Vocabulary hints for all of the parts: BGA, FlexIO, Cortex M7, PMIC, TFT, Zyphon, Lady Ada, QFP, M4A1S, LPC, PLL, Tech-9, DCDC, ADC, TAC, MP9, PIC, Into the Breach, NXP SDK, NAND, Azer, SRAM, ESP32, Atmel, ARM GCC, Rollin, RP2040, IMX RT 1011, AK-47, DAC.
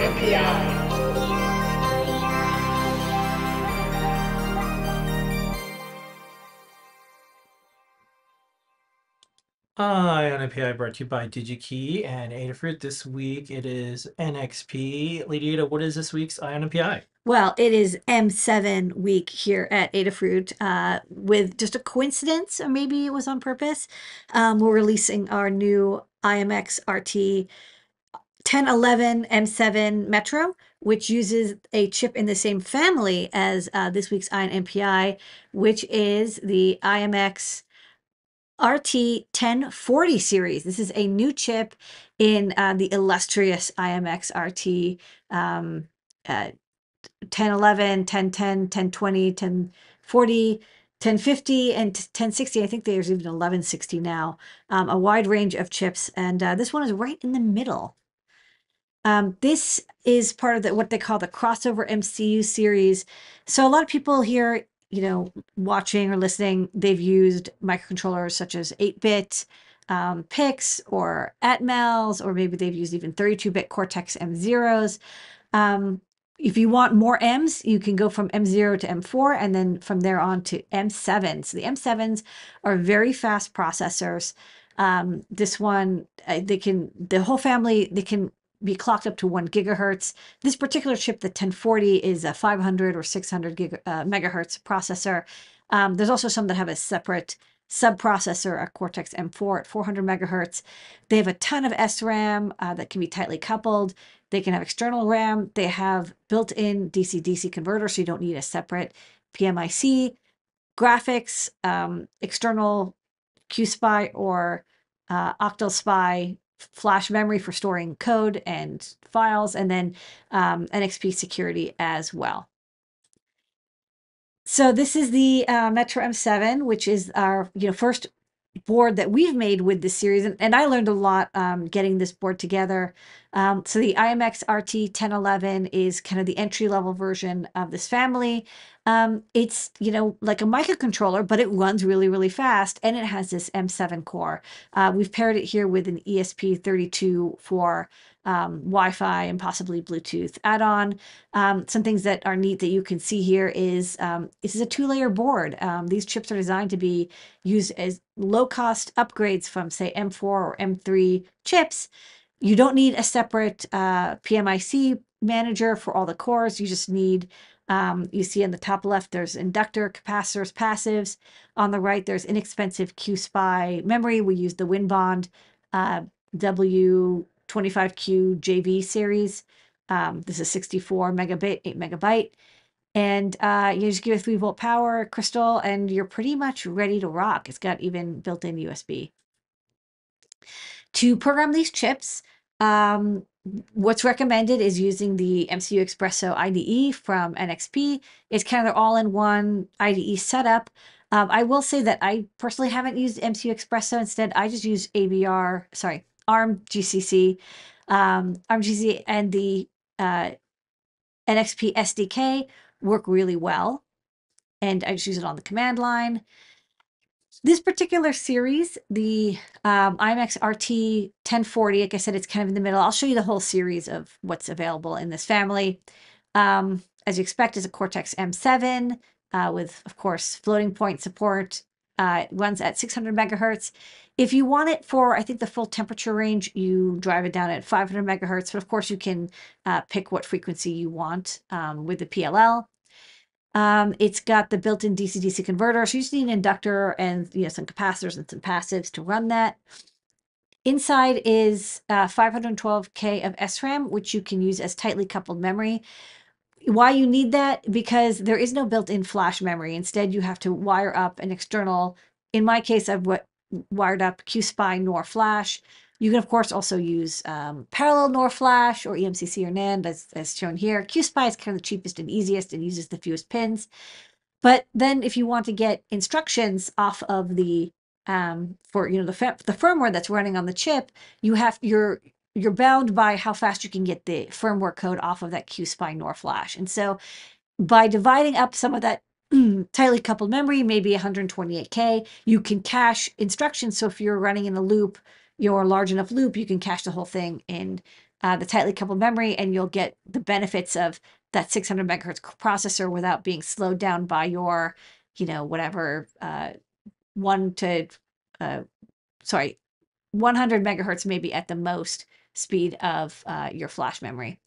MPI. Hi, on API brought to you by DigiKey and Adafruit. This week it is NXP. Lady Ada, what is this week's Ion API? Well, it is M7 week here at Adafruit with just a coincidence, or maybe it was on purpose. We're releasing our new IMX RT 1011 M7 Metro, which uses a chip in the same family as this week's Ion MPI, which is the IMX RT 1040 series. This is a new chip in the illustrious IMX RT 1011, 1010, 1020, 1040, 1050, and 1060. I think there's even 1160 now. A wide range of chips, and this one is right in the middle. This is part of what they call the crossover MCU series. So a lot of people here, you know, watching or listening, they've used microcontrollers such as 8-bit PICs or Atmels, or maybe they've used even 32-bit Cortex M0s. If you want more M's, you can go from M0 to M4, and then from there on to M7. So the M7s are very fast processors. This one, the whole family, they can be clocked up to 1 gigahertz. This particular chip, the 1040, is a 500 or 600 megahertz processor. There's also some that have a separate subprocessor, a Cortex M4 at 400 megahertz. They have a ton of SRAM that can be tightly coupled. They can have external RAM. They have built-in DC-DC converter, so you don't need a separate PMIC. Graphics, external QSPI or Octal SPI flash memory for storing code and files, and then NXP security as well. So this is the Metro M7, which is our first board that we've made with this series, and I learned a lot getting this board together. So the IMX RT 1011 is kind of the entry-level version of this family. It's like a microcontroller, but it runs really, really fast, and it has this M7 core. We've paired it here with an ESP32 for Wi-Fi and possibly Bluetooth add-on. Some things that are neat that you can see here is this is a 2-layer board. These chips are designed to be used as low-cost upgrades from, say, M4 or M3 chips. You don't need a separate PMIC manager for all the cores. You just need, you see in the top left, there's inductor, capacitors, passives. On the right, there's inexpensive QSPI memory. We use the Winbond W25Q JV series. This is 64 megabit, 8 megabyte. And you just give it 3-volt power, crystal, and you're pretty much ready to rock. It's got even built-in USB. To program these chips, what's recommended is using the MCUXpresso IDE from NXP. It's kind of their all-in-one IDE setup. I will say that I personally haven't used MCUXpresso. Instead, I just use ARM GCC, and the NXP SDK work really well. And I just use it on the command line. This particular series, the IMX RT 1040, like I said, it's kind of in the middle. I'll show you the whole series of what's available in this family. As you expect, is a Cortex M7 with, of course, floating point support. It runs at 600 megahertz. If you want it for, I think, the full temperature range, you drive it down at 500 megahertz. But, of course, you can pick what frequency you want with the PLL. It's got the built-in DC-DC converter, so you just need an inductor and some capacitors and some passives to run that. Inside is 512K of SRAM, which you can use as tightly coupled memory. Why you need that? Because there is no built-in flash memory. Instead, you have to wire up an external. In my case, I've wired up QSPI NOR flash. You can, of course, also use parallel NOR flash or EMCC or NAND, as shown here. QSPI is kind of the cheapest and easiest and uses the fewest pins. But then if you want to get instructions off of the, the firmware that's running on the chip, you're bound by how fast you can get the firmware code off of that QSPI NOR flash. And so by dividing up some of that tightly coupled memory, maybe 128K, you can cache instructions. So if you're running in a loop, your large enough loop, you can cache the whole thing in the tightly coupled memory, and you'll get the benefits of that 600 megahertz processor without being slowed down by your, you know, whatever 100 megahertz maybe at the most speed of your flash memory.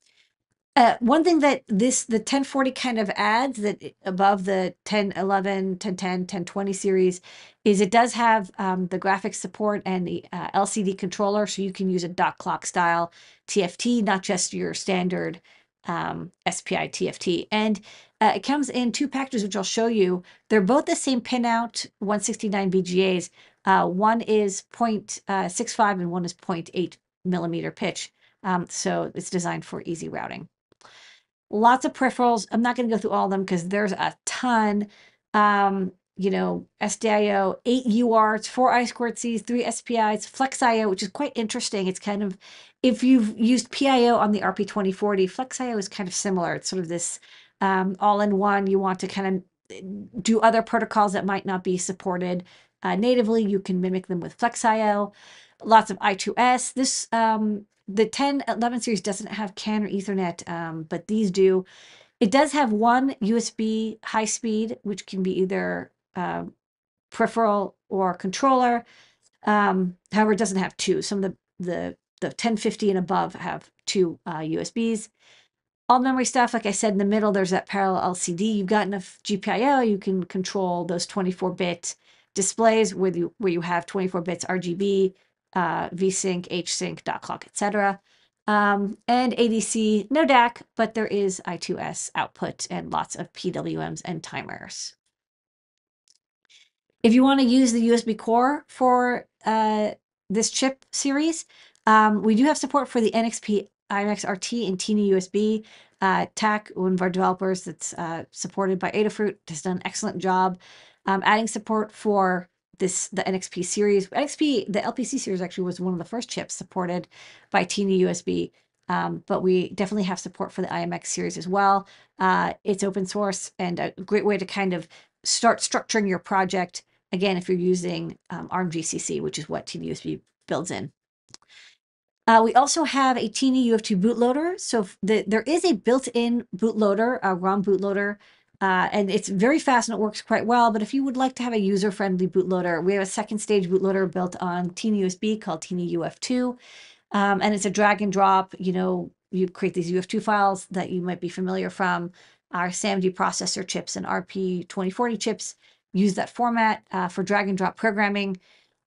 One thing that the 1040 kind of adds that above the 1011, 1010, 1020 series is it does have the graphics support and the LCD controller, so you can use a dot clock style TFT, not just your standard SPI TFT. And it comes in two packages, which I'll show you. They're both the same pinout 169 BGAs. One is 0.65 and one is 0.8 millimeter pitch. So it's designed for easy routing. Lots of peripherals. I'm not going to go through all of them because there's a ton. You know, SDIO, 8 UARTs, 4 I2Cs, 3 SPIs, FlexIO, which is quite interesting. It's kind of, if you've used PIO on the RP2040, FlexIO is kind of similar. It's sort of this all-in-one. You want to kind of do other protocols that might not be supported natively. You can mimic them with FlexIO. Lots of I2S. This the 1011 series doesn't have CAN or Ethernet, but these do. It does have one USB high speed, which can be either peripheral or controller. However, it doesn't have two. Some of the 1050 and above have two USBs. All memory stuff, like I said, in the middle, there's that parallel LCD. You've got enough GPIO, you can control those 24-bit displays where you have 24 bits RGB, VSync, HSync, dot clock, etc. And ADC, no DAC, but there is I2S output and lots of PWMs and timers. If you want to use the USB core for this chip series, we do have support for the NXP, IMX RT, and TinyUSB. TAC, one of our developers that's supported by Adafruit, has done an excellent job adding support for the NXP series. The LPC series actually was one of the first chips supported by TinyUSB, but we definitely have support for the IMX series as well. It's open source and a great way to kind of start structuring your project, again, if you're using ARM GCC, which is what TinyUSB builds in. We also have a TinyUF2 bootloader. So there is a built-in bootloader, a ROM bootloader, and it's very fast and it works quite well. But if you would like to have a user-friendly bootloader, we have a second stage bootloader built on TinyUSB called TinyUF2. And it's a drag and drop, you know, you create these UF2 files that you might be familiar from our SAMD processor chips and RP2040 chips, use that format for drag and drop programming.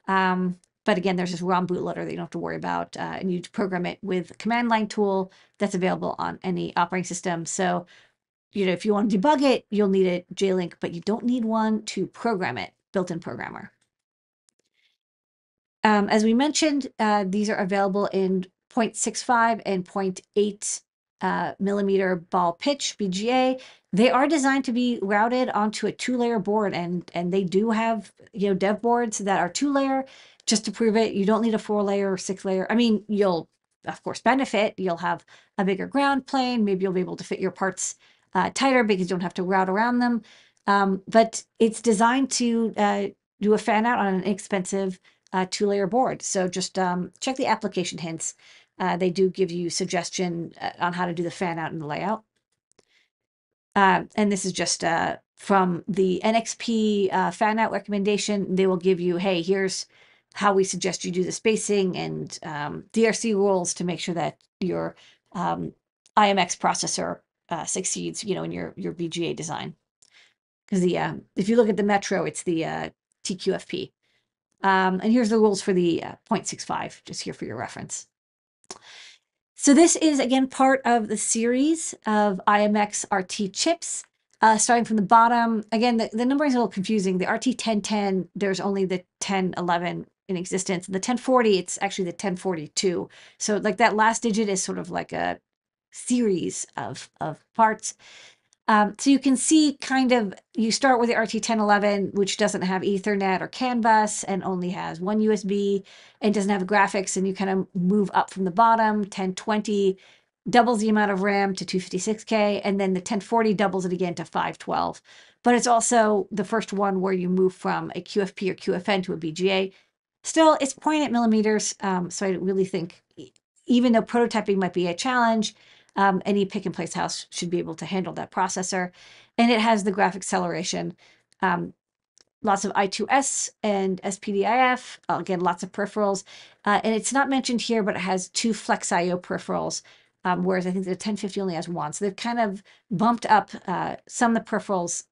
But again, there's this ROM bootloader that you don't have to worry about, and you program it with a command line tool that's available on any operating system. So, you know, if you want to debug it, you'll need a JLink, but you don't need one to program it, built-in programmer. As we mentioned, these are available in 0.65 and 0.8 millimeter ball pitch, BGA. They are designed to be routed onto a two-layer board, and they do have, you know, dev boards that are two-layer. Just to prove it, you don't need a four-layer or six-layer. I mean, you'll, of course, benefit. You'll have a bigger ground plane. Maybe you'll be able to fit your parts tighter because you don't have to route around them. But it's designed to do a fan out on an inexpensive two-layer board. So just check the application hints. They do give you suggestion on how to do the fan out and the layout. And this is just from the NXP fan out recommendation. They will give you, hey, here's how we suggest you do the spacing and DRC rules to make sure that your IMX processor succeeds, you know, in your BGA design. Because the if you look at the Metro, it's the TQFP. And here's the rules for the 0.65, just here for your reference. So this is, again, part of the series of IMX RT chips. Starting from the bottom, again, the numbering is a little confusing. The RT 1010, there's only the 1011 in existence. The 1040, it's actually the 1042. So like that last digit is sort of like a series of parts. So you can see kind of, you start with the RT 1011, which doesn't have Ethernet or CAN bus and only has one USB and doesn't have graphics, and you kind of move up from the bottom. 1020 doubles the amount of RAM to 256K, and then the 1040 doubles it again to 512. But it's also the first one where you move from a QFP or QFN to a BGA. Still, it's point at millimeters, so I really think even though prototyping might be a challenge, any pick-and-place house should be able to handle that processor. And it has the graphic acceleration, lots of I2S and SPDIF, again, lots of peripherals. And it's not mentioned here, but it has 2 FlexIO peripherals, whereas I think the 1050 only has 1. So they've kind of bumped up some of the peripherals.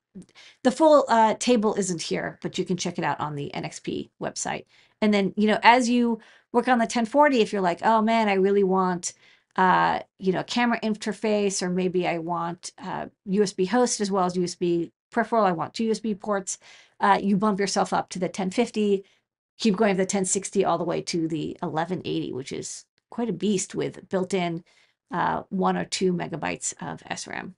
The full table isn't here, but you can check it out on the NXP website. And then, you know, as you work on the 1040, if you're like, oh man, I really want, you know, a camera interface, or maybe I want USB host as well as USB peripheral, I want 2 USB ports, you bump yourself up to the 1050, keep going to the 1060 all the way to the 1180, which is quite a beast with built-in 1 or 2 megabytes of SRAM.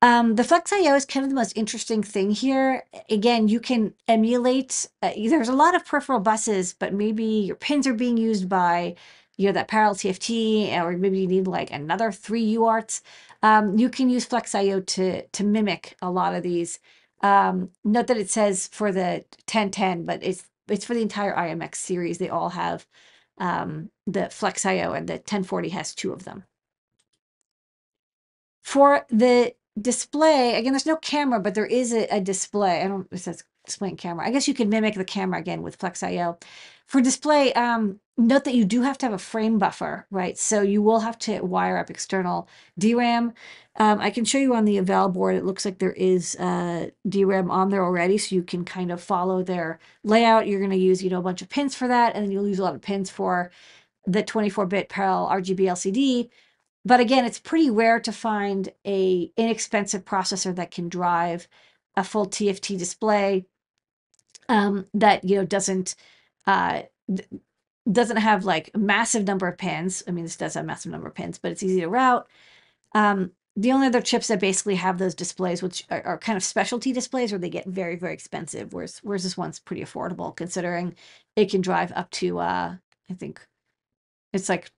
The FlexIO is kind of the most interesting thing here. Again, you can emulate, there's a lot of peripheral buses, but maybe your pins are being used by, you know, that parallel TFT, or maybe you need like another 3 UARTs. You can use FlexIO to mimic a lot of these. Note that it says for the 1010, but it's for the entire IMX series. They all have the FlexIO, and the 1040 has 2 of them. For the display, again, there's no camera, but there is a display. I don't know if that's displaying camera. I guess you could mimic the camera again with FlexIO. For display, note that you do have to have a frame buffer, right? So you will have to wire up external DRAM. I can show you on the eval board, it looks like there is DRAM on there already, so you can kind of follow their layout. You're going to use, you know, a bunch of pins for that, and then you'll use a lot of pins for the 24-bit parallel RGB LCD. But again, it's pretty rare to find an inexpensive processor that can drive a full TFT display that, you know, doesn't have like a massive number of pins. I mean, this does have a massive number of pins, but it's easy to route. The only other chips that basically have those displays, which are kind of specialty displays, where they get very, very expensive, whereas this one's pretty affordable, considering it can drive up to, I think it's like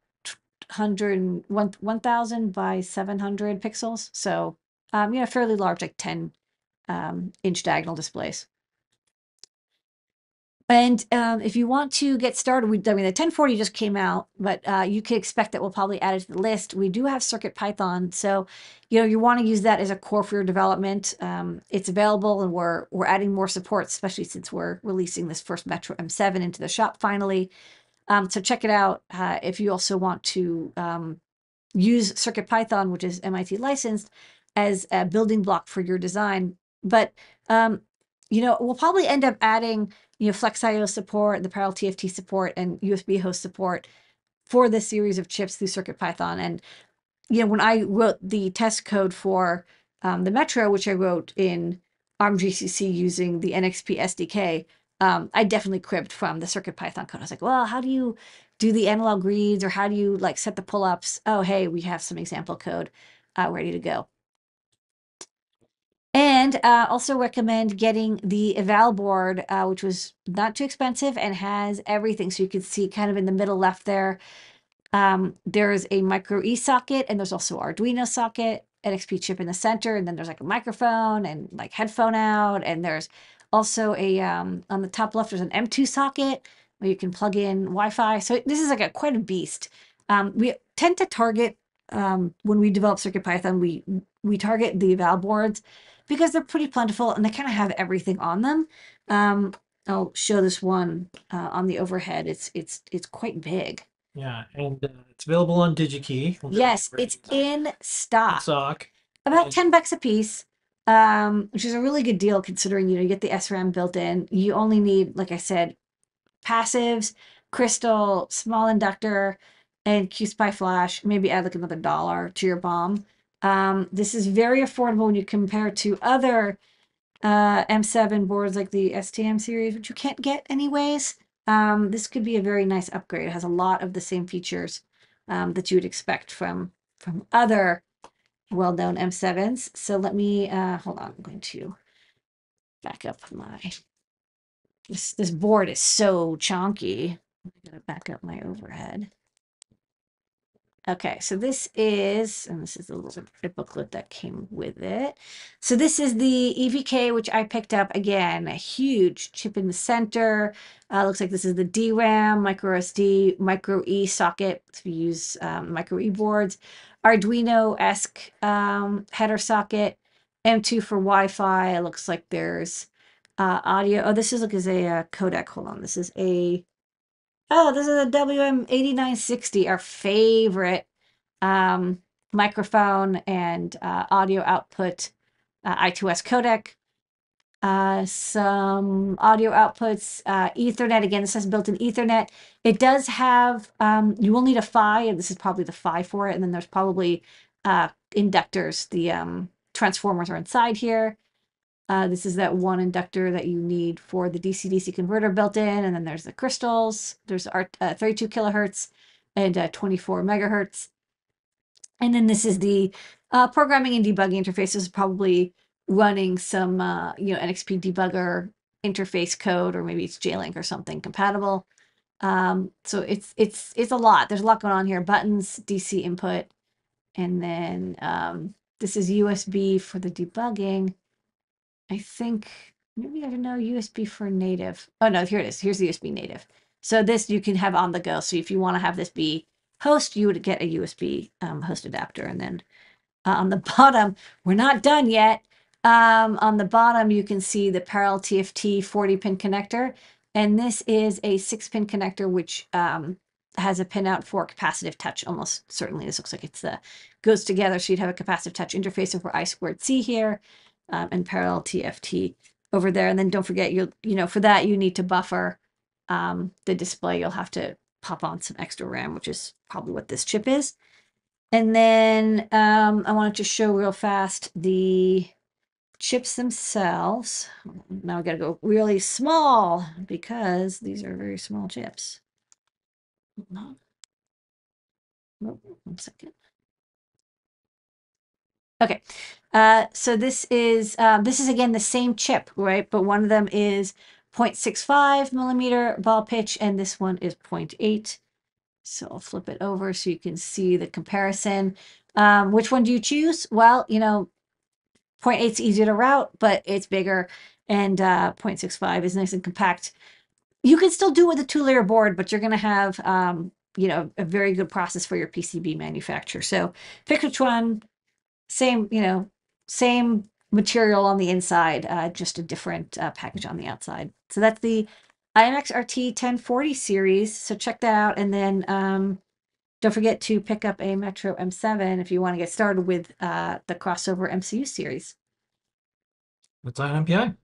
1,000 by 700 pixels. So, you know, fairly large, like 10-inch diagonal displays. And if you want to get started, I mean, the 1040 just came out, but you can expect that we'll probably add it to the list. We do have CircuitPython, so, you know, you want to use that as a core for your development. It's available, and we're adding more support, especially since we're releasing this first Metro M7 into the shop finally. So check it out if you also want to use CircuitPython, which is MIT licensed, as a building block for your design. But, you know, we'll probably end up adding, you know, FlexIO support, the parallel TFT support, and USB host support for this series of chips through CircuitPython. And, you know, when I wrote the test code for the Metro, which I wrote in ARM GCC using the NXP SDK, I definitely cribbed from the CircuitPython code. I was like, well, how do you do the analog reads, or how do you like set the pull-ups? Oh, hey, we have some example code ready to go. And also recommend getting the eval board, which was not too expensive and has everything. So you can see kind of in the middle left there, there's a micro E socket, and there's also Arduino socket, NXP chip in the center, and then there's like a microphone and like headphone out, and there's also a, on the top left, there's an M2 socket where you can plug in Wi-Fi. So this is like quite a beast. We tend to target, when we develop CircuitPython, we target the eval boards because they're pretty plentiful and they kind of have everything on them. I'll show this one on the overhead. It's quite big. Yeah, and it's available on DigiKey. Yes, it's in stock. About $10 a piece. Which is a really good deal considering, you know, you get the SRAM built in. You only need, like I said, passives, crystal, small inductor, and QSPI flash. Maybe add like another $1 to your BOM. This is very affordable when you compare to other M7 boards like the STM series, which you can't get anyways. This could be a very nice upgrade. It has a lot of the same features that you would expect from other well-known M7s. So let me, hold on, I'm going to back up my, this board is so chonky. I'm gonna back up my overhead. Okay, so this is, and this is the little booklet that came with it. So this is the EVK, which I picked up, again, a huge chip in the center. Looks like this is the DRAM, microSD, microE socket, if you use microE boards, Arduino-esque header socket, M2 for Wi-Fi. It looks like there's audio. Oh, this is like a codec. Hold on, this is a... Oh, this is a WM8960, our favorite microphone and audio output I2S codec. Some audio outputs, Ethernet. Again, this has built-in Ethernet. It does have, you will need a PHY, and this is probably the PHY for it. And then there's probably inductors. The transformers are inside here. This is that one inductor that you need for the DC-DC converter built in, and then there's the crystals. There's 32 kilohertz and 24 megahertz. And then this is the programming and debugging interface. This is probably running some NXP debugger interface code, or maybe it's JLink or something compatible. So it's a lot. There's a lot going on here. Buttons, DC input, and then this is USB for the debugging. I think maybe I don't know USB for native. Oh no, here it is. Here's the USB native. So this you can have on the go. So if you want to have this be host, you would get a USB host adapter. And then on the bottom, we're not done yet. On the bottom, you can see the parallel TFT 40-pin connector, and this is a 6-pin connector which has a pinout for capacitive touch. Almost certainly, this looks like it's goes together. So you'd have a capacitive touch interface over I2C here. And parallel TFT over there. And then don't forget, for that, you need to buffer the display. You'll have to pop on some extra RAM, which is probably what this chip is. And then I wanted to show real fast the chips themselves. Now I got to go really small because these are very small chips. Hold on. Oh, 1 second. Okay, so this is again the same chip, right? But one of them is 0.65 millimeter ball pitch, and this one is 0.8. So I'll flip it over so you can see the comparison. Which one do you choose? Well, 0.8 is easier to route, but it's bigger, and 0.65 is nice and compact. You can still do it with a 2-layer board, but you're going to have a very good process for your PCB manufacturer. So pick which one. Same material on the inside, just a different package on the outside. So that's the IMX RT 1040 series. So check that out. And then don't forget to pick up a Metro M7 if you want to get started with the crossover MCU series. That's IMPI.